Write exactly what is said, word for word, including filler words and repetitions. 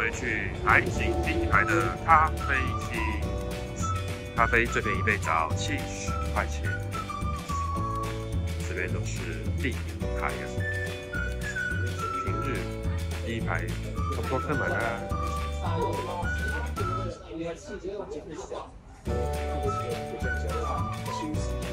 回去海景品牌的咖啡厅，咖啡最便宜一杯只要七十块钱。这边都是第五排啊，平日第一排差不多客满啦。嗯